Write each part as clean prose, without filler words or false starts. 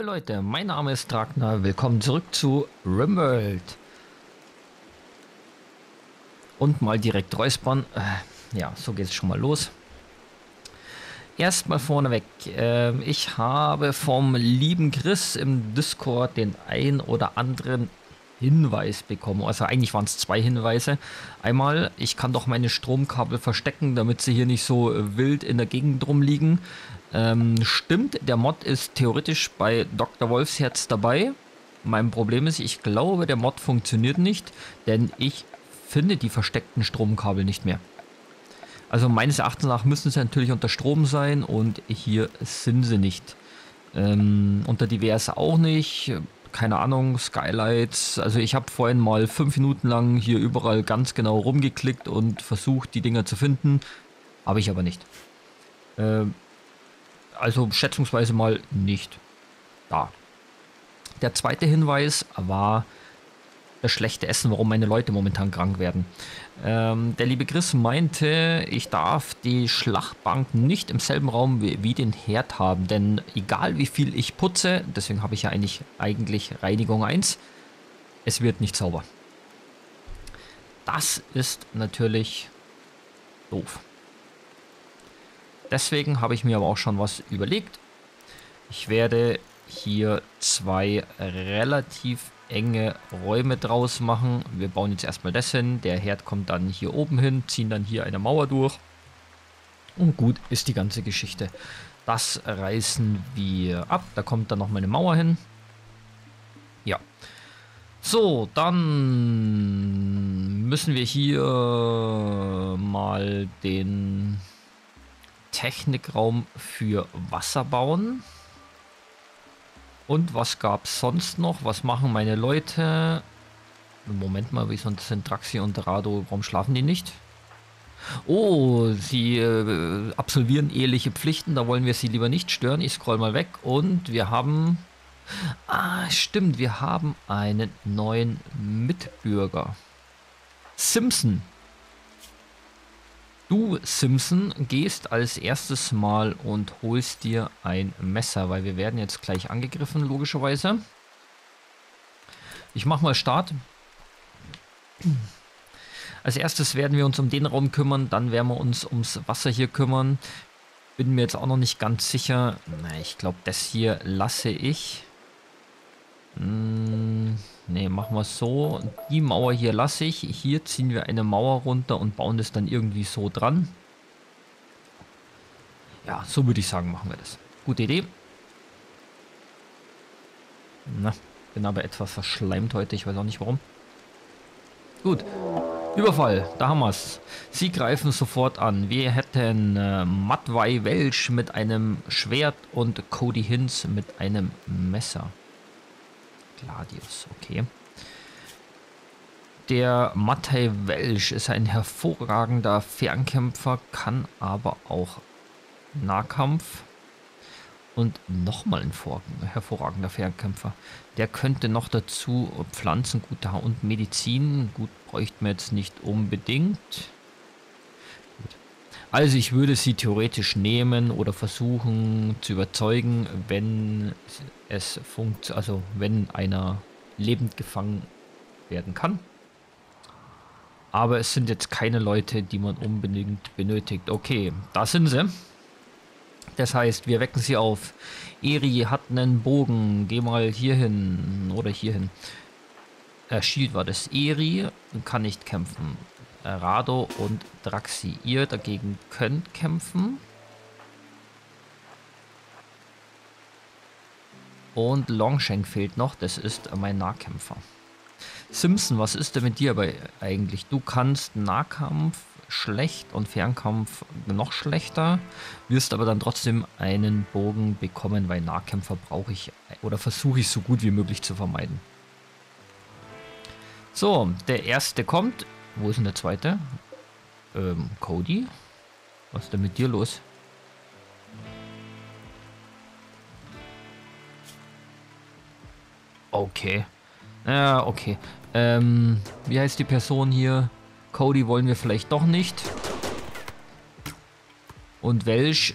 Liebe Leute, mein Name ist Draqner, willkommen zurück zu RimWorld. Und mal direkt räuspern. Ja, so geht es schon mal los. Erstmal vorneweg, ich habe vom lieben Chris im Discord den ein oder anderen Hinweis bekommen. Also eigentlich waren es zwei Hinweise. Einmal, ich kann doch meine Stromkabel verstecken, damit sie hier nicht so wild in der Gegend rumliegen. Stimmt, der Mod ist theoretisch bei Dr. Wolfsherz dabei. Mein Problem ist, ich glaube, der Mod funktioniert nicht, denn ich finde die versteckten Stromkabel nicht mehr. Also meines Erachtens nach müssen sie natürlich unter Strom sein und hier sind sie nicht. Unter divers auch nicht. Keine Ahnung, Skylights, also ich habe vorhin mal 5 Minuten lang hier überall ganz genau rumgeklickt und versucht, die Dinger zu finden, habe ich aber nicht. Also schätzungsweise mal nicht da. Der zweite Hinweis war das schlechte Essen, warum meine Leute momentan krank werden. Der liebe Chris meinte, ich darf die Schlachtbank nicht im selben Raum wie den Herd haben, denn egal wie viel ich putze, deswegen habe ich ja eigentlich Reinigung 1, es wird nicht sauber. Das ist natürlich doof. Deswegen habe ich mir aber auch schon was überlegt. Ich werde hier zwei relativ enge Räume draus machen. Wir bauen jetzt erstmal das hin. Der Herd kommt dann hier oben hin, ziehen dann hier eine Mauer durch. Und gut ist die ganze Geschichte. Das reißen wir ab. Da kommt dann noch mal eine Mauer hin. Ja. So, dann müssen wir hier mal den Technikraum für Wasser bauen. Und was gab es sonst noch? Was machen meine Leute? Moment mal, wieso sind Draxi und Rado, warum schlafen die nicht? Oh, sie absolvieren eheliche Pflichten, da wollen wir sie lieber nicht stören. Ich scroll mal weg und wir haben... Ah, stimmt, wir haben einen neuen Mitbürger. Simpson. Du, Simpson, gehst als erstes mal und holst dir ein Messer, weil wir werden jetzt gleich angegriffen, logischerweise. Ich mach mal Start. Als erstes werden wir uns um den Raum kümmern, dann werden wir uns ums Wasser hier kümmern. Bin mir jetzt auch noch nicht ganz sicher. Na, ich glaube, das hier lasse ich. Ne, machen wir es so. Die Mauer hier lasse ich. Hier ziehen wir eine Mauer runter und bauen das dann irgendwie so dran. Ja, so würde ich sagen, machen wir das. Gute Idee. Na, bin aber etwas verschleimt heute. Ich weiß auch nicht warum. Gut. Überfall. Da haben wir es. Sie greifen sofort an. Wir hätten Matwei Welsch mit einem Schwert und Cody Hinz mit einem Messer. Gladius, okay. Der Matwei Welsch ist ein hervorragender Fernkämpfer, kann aber auch Nahkampf und nochmal ein hervorragender Fernkämpfer. Der könnte noch dazu Pflanzen gut da und Medizin. Gut, bräuchten wir jetzt nicht unbedingt. Gut. Also ich würde sie theoretisch nehmen oder versuchen zu überzeugen, wenn es funktioniert, also wenn einer lebend gefangen werden kann. Aber es sind jetzt keine Leute, die man unbedingt benötigt. Okay, da sind sie. Das heißt, wir wecken sie auf. Eri hat einen Bogen. Geh mal hierhin oder hierhin. Shield war das. Eri kann nicht kämpfen. Rado und Draxi. Ihr dagegen könnt kämpfen. Und Longshank fehlt noch. Das ist mein Nahkämpfer. Simpson, was ist denn mit dir aber eigentlich? Du kannst Nahkampf schlecht und Fernkampf noch schlechter. Wirst aber dann trotzdem einen Bogen bekommen, weil Nahkämpfer brauche ich oder versuche ich so gut wie möglich zu vermeiden. So, der erste kommt. Wo ist denn der zweite? Cody? Was ist denn mit dir los? Okay. Ja, okay. Wie heißt die Person hier? Cody wollen wir vielleicht doch nicht. Und Welsch.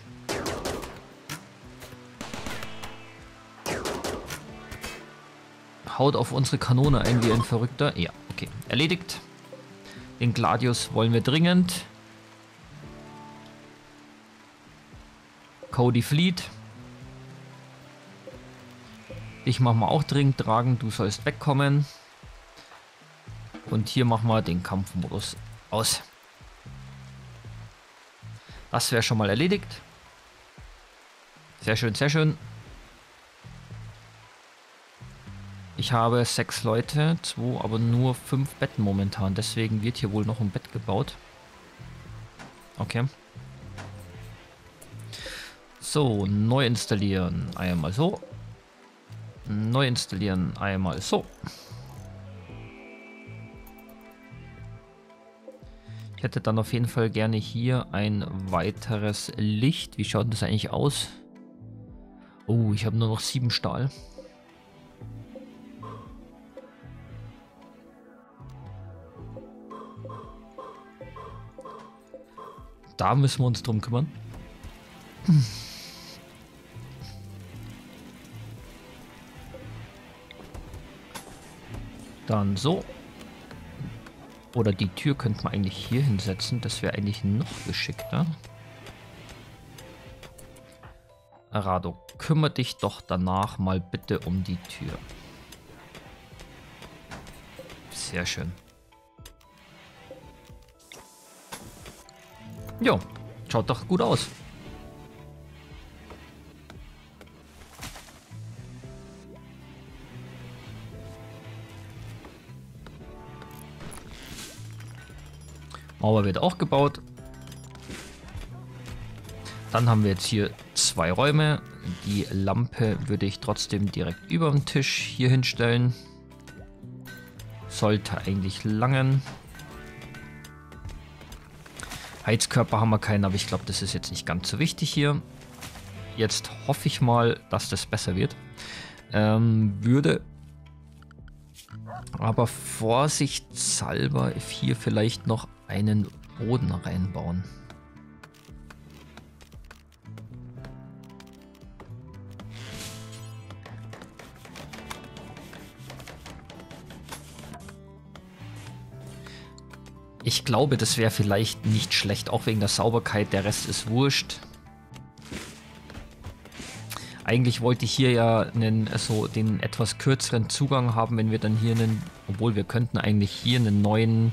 haut auf unsere Kanone ein wie ein Verrückter. Ja, okay. Erledigt. Den Gladius wollen wir dringend. Cody Fleet. Dich machen wir auch dringend tragen. Du sollst wegkommen. Und hier machen wir den Kampfmodus aus. Das wäre schon mal erledigt. Sehr schön, sehr schön. Ich habe 6 Leute, 2, aber nur 5 Betten momentan. Deswegen wird hier wohl noch ein Bett gebaut. Okay. So, neu installieren. Einmal so. Neu installieren. Einmal so. Ich hätte dann auf jeden Fall gerne hier ein weiteres Licht. Wie schaut das eigentlich aus? Oh, ich habe nur noch 7 Stahl. Da müssen wir uns drum kümmern. Dann so. Oder die Tür könnte man eigentlich hier hinsetzen. Das wäre eigentlich noch geschickter. Rado, kümmere dich doch danach mal bitte um die Tür. Sehr schön. Jo, schaut doch gut aus. Mauer wird auch gebaut. Dann haben wir jetzt hier 2 Räume. Die Lampe würde ich trotzdem direkt über dem Tisch hier hinstellen. Sollte eigentlich langen. Heizkörper haben wir keinen, aber ich glaube, das ist jetzt nicht ganz so wichtig hier. Jetzt hoffe ich mal, dass das besser wird. Würde aber vorsichtshalber hier vielleicht noch einen Boden reinbauen. Ich glaube, das wäre vielleicht nicht schlecht, auch wegen der Sauberkeit, der Rest ist wurscht. Eigentlich wollte ich hier ja einen, also den etwas kürzeren Zugang haben, wenn wir dann hier einen, obwohl wir könnten eigentlich hier einen neuen,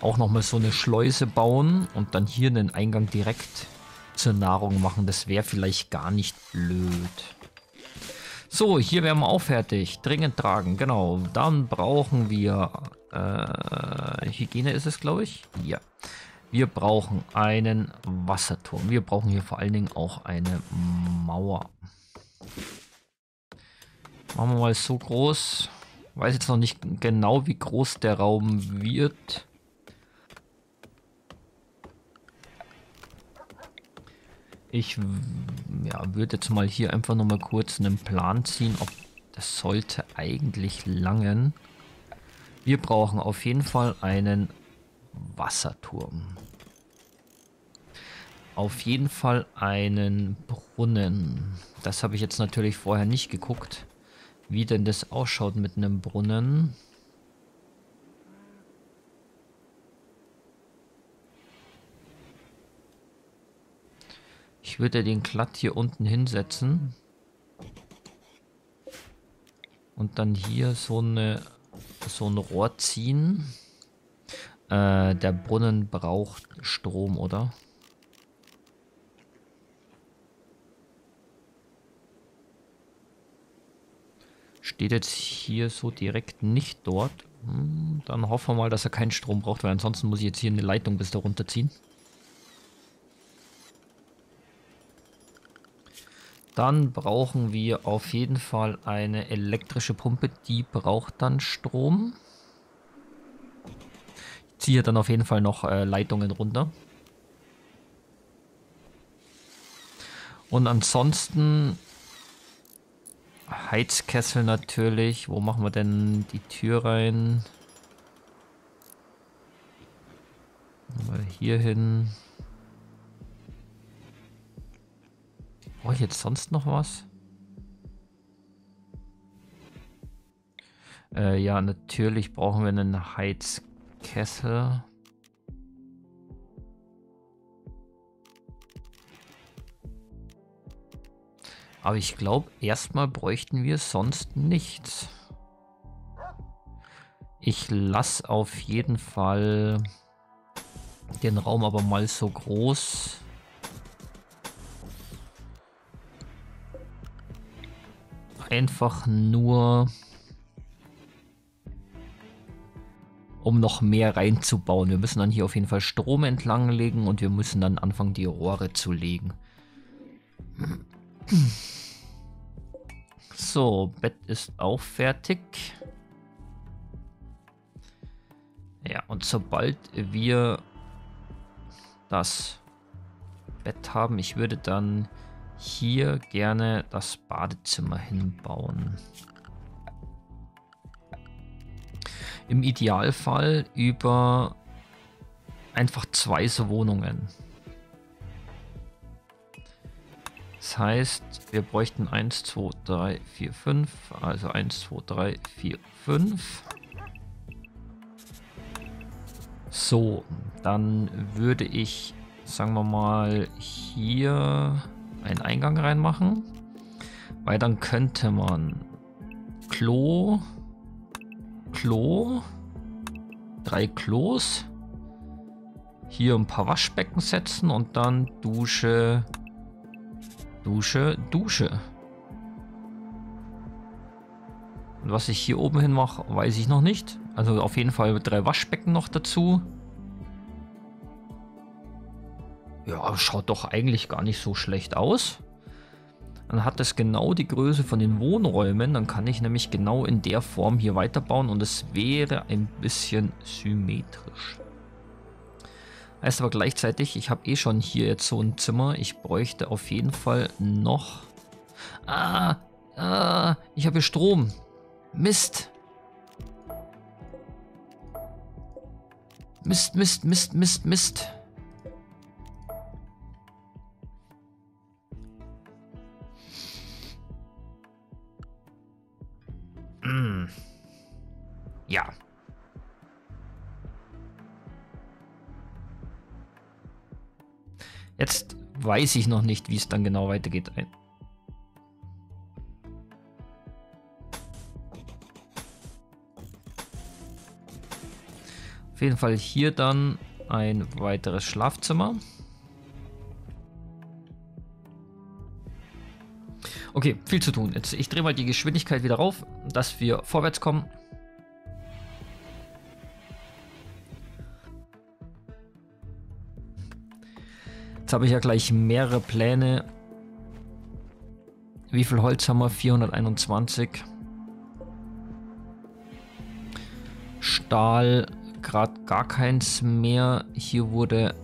auch nochmal so eine Schleuse bauen und dann hier einen Eingang direkt zur Nahrung machen. Das wäre vielleicht gar nicht blöd. So, hier wären wir auch fertig. Dringend tragen, genau. Dann brauchen wir... Hygiene ist es, glaube ich. Ja. Wir brauchen einen Wasserturm. Wir brauchen hier vor allen Dingen auch eine Mauer. Machen wir mal so groß. Ich weiß jetzt noch nicht genau, wie groß der Raum wird. Ich würde jetzt mal hier einfach nochmal kurz einen Plan ziehen, ob das sollte eigentlich langen. Wir brauchen auf jeden Fall einen Wasserturm. Auf jeden Fall einen Brunnen. Das habe ich jetzt natürlich vorher nicht geguckt, wie denn das ausschaut mit einem Brunnen. Ich würde den glatt hier unten hinsetzen. Und dann hier so ein Rohr ziehen. Der Brunnen braucht Strom, oder? Steht jetzt hier so direkt nicht dort. Dann hoffen wir mal, dass er keinen Strom braucht, weil ansonsten muss ich jetzt hier eine Leitung bis da runterziehen. Dann brauchen wir auf jeden Fall eine elektrische Pumpe, die braucht dann Strom. Ich ziehe dann auf jeden Fall noch Leitungen runter. Und ansonsten Heizkessel natürlich. Wo machen wir denn die Tür rein? Mal hier hin. Brauche ich jetzt sonst noch was? Ja, natürlich brauchen wir einen Heizkessel. Aber ich glaube, erstmal bräuchten wir sonst nichts. Ich lasse auf jeden Fall den Raum aber mal so groß. Einfach nur, um noch mehr reinzubauen. Wir müssen dann hier auf jeden Fall Strom entlang legen und wir müssen dann anfangen, die Rohre zu legen. So, Bett ist auch fertig. Ja, und sobald wir das Bett haben, ich würde dann hier gerne das Badezimmer hinbauen. Im Idealfall über einfach zwei so Wohnungen. Das heißt, wir bräuchten 1, 2, 3, 4, 5. Also 1, 2, 3, 4, 5. So, dann würde ich, sagen wir mal, hier einen Eingang reinmachen. Weil dann könnte man Klo, 3 Klos, hier ein paar Waschbecken setzen und dann Dusche. Und was ich hier oben hin mache, weiß ich noch nicht. Also auf jeden Fall 3 Waschbecken noch dazu. Ja, schaut doch eigentlich gar nicht so schlecht aus. Dann hat das genau die Größe von den Wohnräumen. Dann kann ich nämlich genau in der Form hier weiterbauen und es wäre ein bisschen symmetrisch. Heißt aber gleichzeitig, ich habe eh schon hier jetzt so ein Zimmer. Ich bräuchte auf jeden Fall noch... ich habe hier Strom. Mist. Ja. Jetzt weiß ich noch nicht, wie es dann genau weitergeht. Auf jeden Fall hier dann ein weiteres Schlafzimmer. Okay, viel zu tun. Jetzt, ich drehe mal die Geschwindigkeit wieder rauf, dass wir vorwärts kommen. Habe ich ja gleich mehrere Pläne. Wie viel Holz haben wir? 421. Stahl, gerade gar keins mehr. Hier wurde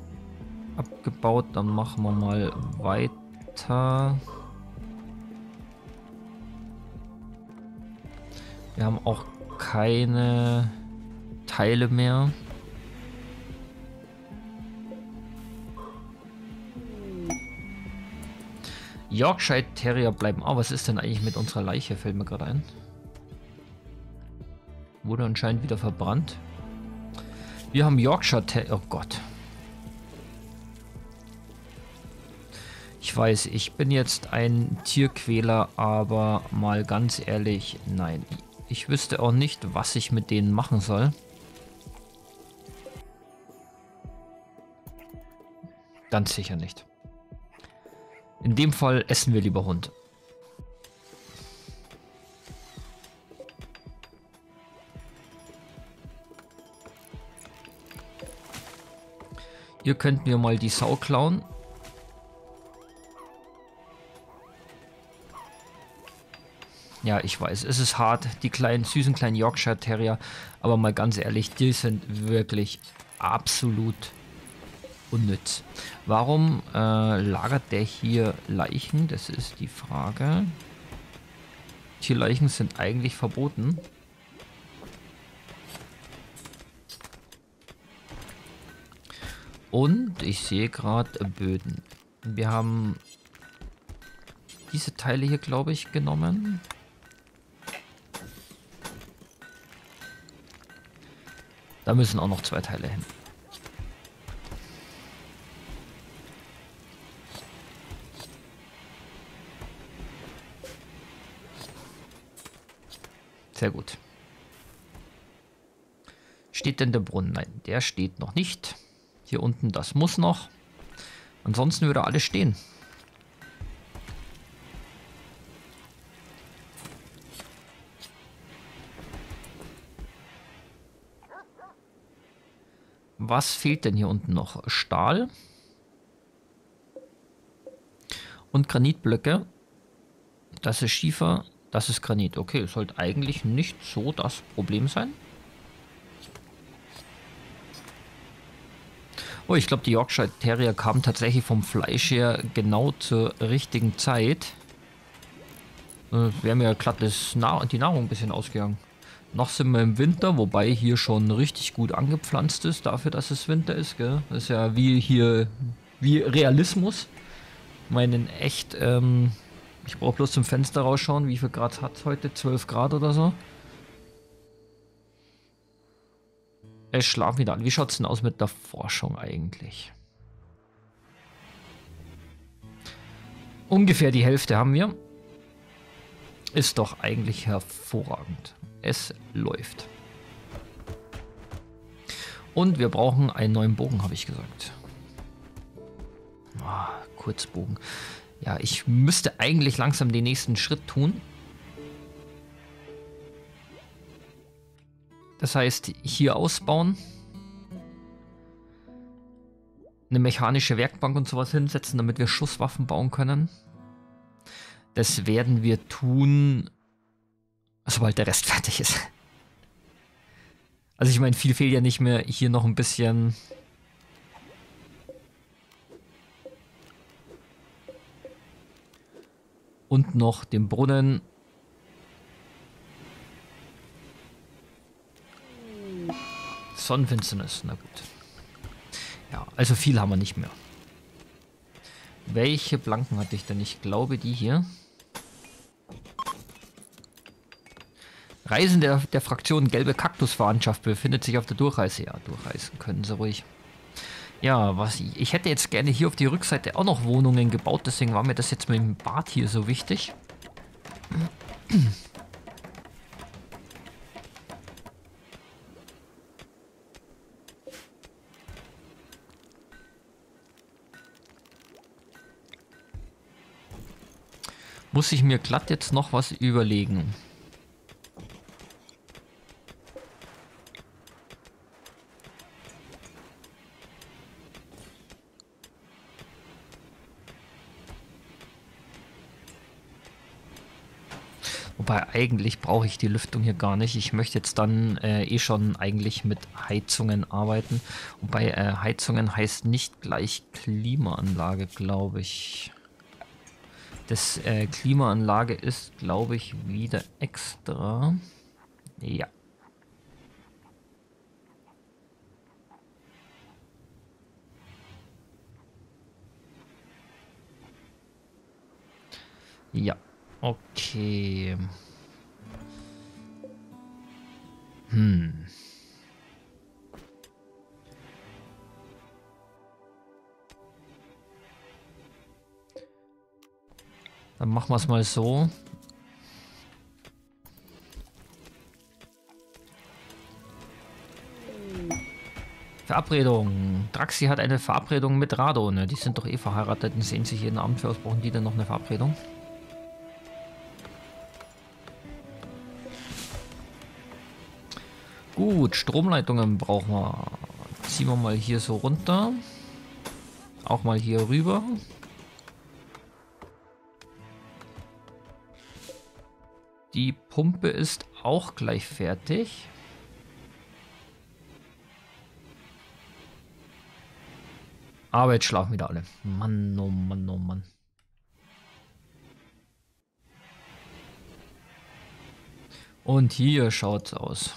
abgebaut. Dann machen wir mal weiter. Wir haben auch keine Teile mehr. Yorkshire Terrier bleiben. Oh, was ist denn eigentlich mit unserer Leiche? Fällt mir gerade ein. Wurde anscheinend wieder verbrannt. Wir haben Yorkshire Terrier. Oh Gott. Ich weiß, ich bin jetzt ein Tierquäler, aber mal ganz ehrlich, nein. Ich wüsste auch nicht, was ich mit denen machen soll. Ganz sicher nicht. In dem Fall essen wir lieber Hund. Hier könnten wir mal die Sau klauen. Ja, ich weiß, es ist hart, die kleinen, süßen kleinen Yorkshire Terrier. Aber mal ganz ehrlich, die sind wirklich absolut unnütz. Warum lagert der hier Leichen? Das ist die Frage. Tierleichen sind eigentlich verboten. Und ich sehe gerade Böden. Wir haben diese Teile hier, glaube ich, genommen. Da müssen auch noch 2 Teile hin. Sehr gut. Steht denn der Brunnen? Nein, der steht noch nicht. Hier unten, das muss noch. Ansonsten würde alles stehen. Was fehlt denn hier unten noch? Stahl und Granitblöcke. Das ist Schiefer, das ist Granit. Okay, sollte eigentlich nicht so das Problem sein. Oh, ich glaube, die Yorkshire Terrier kamen tatsächlich vom Fleisch her genau zur richtigen Zeit. Wir haben ja glatt die Nahrung ein bisschen ausgegangen. Noch sind wir im Winter, wobei hier schon richtig gut angepflanzt ist, dafür, dass es Winter ist. Gell? Das ist ja wie hier, wie Realismus. Ich meine, in echt, ich brauche bloß zum Fenster rausschauen, wie viel Grad hat es heute? 12 Grad oder so. Es schlafen wieder an. Wie schaut es denn aus mit der Forschung eigentlich? Ungefähr die Hälfte haben wir. Ist doch eigentlich hervorragend. Es läuft. Und wir brauchen einen neuen Bogen, habe ich gesagt. Oh, Kurzbogen. Ja, ich müsste eigentlich langsam den nächsten Schritt tun. Das heißt, hier ausbauen, eine mechanische Werkbank und sowas hinsetzen, damit wir Schusswaffen bauen können. Das werden wir tun, sobald der Rest fertig ist. Also ich meine, viel fehlt ja nicht mehr. Hier noch ein bisschen und noch den Brunnen. Sonnenfinsternis, na gut. Ja, also viel haben wir nicht mehr. Welche Planken hatte ich denn? Ich glaube, die hier. Reisende der Fraktion Gelbe Kaktus-Verwandtschaft befindet sich auf der Durchreise. Ja, durchreisen können sie ruhig. Ja, ich hätte jetzt gerne hier auf die Rückseite auch noch Wohnungen gebaut, deswegen war mir das jetzt mit dem Bad hier so wichtig. Muss ich mir glatt jetzt noch was überlegen. Wobei eigentlich brauche ich die Lüftung hier gar nicht. Ich möchte jetzt dann eh schon eigentlich mit Heizungen arbeiten. Und bei Heizungen heißt nicht gleich Klimaanlage, glaube ich. Das Klimaanlage ist, glaube ich, wieder extra. Ja. Ja, okay. Dann machen wir es mal so. Verabredung. Draxi hat eine Verabredung mit Rado. Ne? Die sind doch eh verheiratet und sehen sich jeden Abend. Für was brauchen die denn noch eine Verabredung? Gut, Stromleitungen brauchen wir. Ziehen wir mal hier so runter. Auch mal hier rüber. Die Pumpe ist auch gleich fertig. Aber jetzt schlafen wieder alle. Mann, oh Mann, oh Mann. Und hier schaut's aus.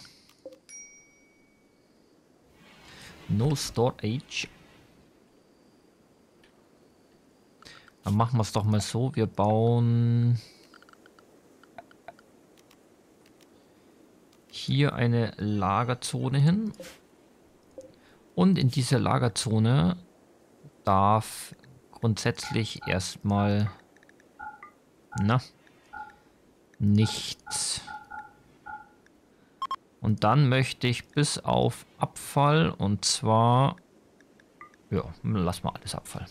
No Storage. Dann machen wir es doch mal so. Wir bauen hier eine Lagerzone hin Und in dieser Lagerzone darf grundsätzlich erstmal nichts. Und dann möchte ich bis auf Abfall, und zwar, ja, lass mal alles Abfall.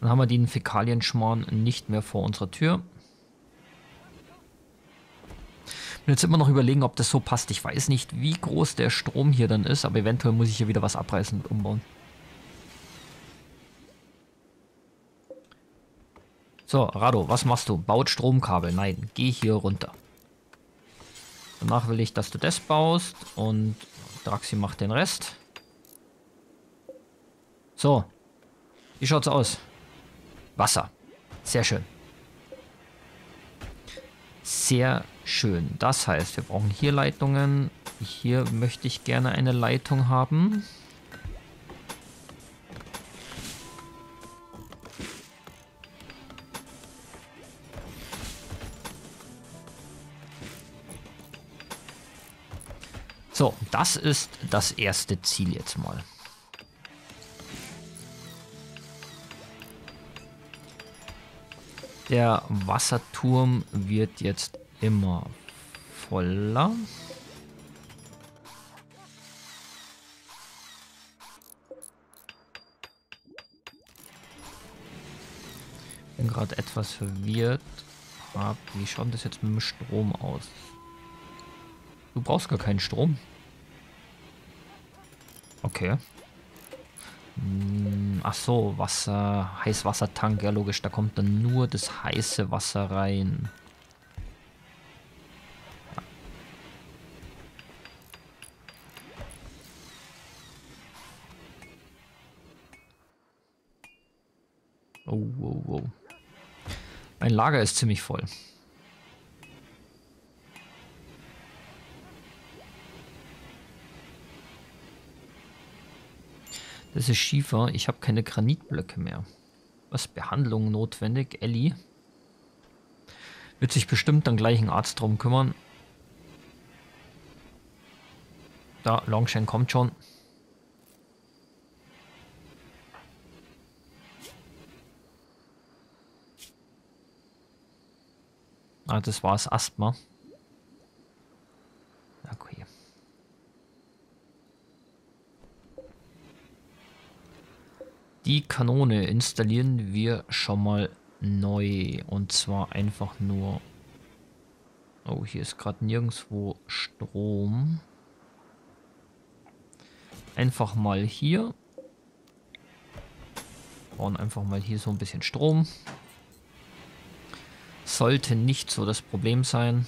Dann haben wir den Fäkalienschmarrn nicht mehr vor unserer Tür. Bin jetzt immer noch überlegen, ob das so passt. Ich weiß nicht, wie groß der Strom hier dann ist, aber eventuell muss ich hier wieder was abreißen und umbauen. So, Rado, was machst du? Baut Stromkabel. Nein, geh hier runter. Danach will ich, dass du das baust und Draxi macht den Rest. So, wie schaut's aus? Wasser. Sehr schön. Sehr schön. Das heißt, wir brauchen hier Leitungen. Hier möchte ich gerne eine Leitung haben. So, das ist das erste Ziel jetzt mal. Der Wasserturm wird jetzt immer voller. Bin gerade etwas verwirrt. Wie schaut das jetzt mit dem Strom aus? Du brauchst gar keinen Strom. Okay. Ach so, Wasser, Heißwassertank, ja logisch, da kommt dann nur das heiße Wasser rein. Oh, oh, oh. Mein Lager ist ziemlich voll. Das ist Schiefer. Ich habe keine Granitblöcke mehr. Was? Behandlung notwendig? Ellie wird sich bestimmt dann gleich ein Arzt drum kümmern. Da, Longshank kommt schon. Ah, das war's. Asthma. Okay. Die Kanone installieren wir schon mal neu. Und zwar einfach nur... Oh, hier ist gerade nirgendwo Strom. Einfach mal hier. Bauen einfach mal hier so ein bisschen Strom. Sollte nicht so das Problem sein.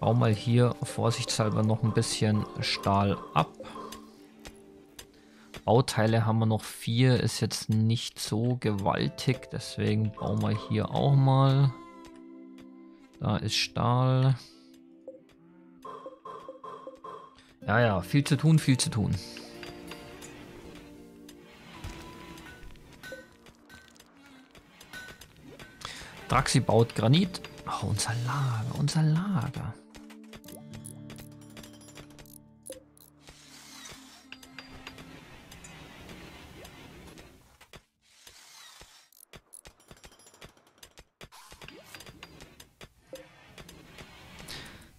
Bau mal hier vorsichtshalber noch ein bisschen Stahl ab. Bauteile haben wir noch 4, ist jetzt nicht so gewaltig, deswegen bauen wir hier auch mal. Da ist Stahl. Ja, ja, viel zu tun, viel zu tun. Draxi baut Granit. Oh, unser Lager, unser Lager.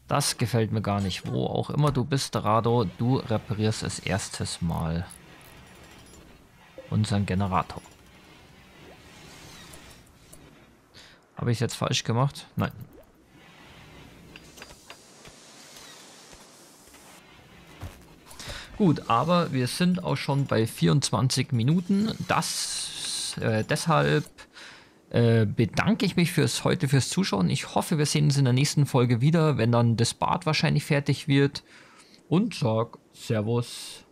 Das gefällt mir gar nicht. Wo auch immer du bist, Rado, du reparierst als erstes mal unseren Generator. Habe ich jetzt falsch gemacht? Nein. Gut, aber wir sind auch schon bei 24 Minuten. Deshalb bedanke ich mich fürs Zuschauen. Ich hoffe, wir sehen uns in der nächsten Folge wieder, wenn dann das Bad wahrscheinlich fertig wird. Und sag Servus.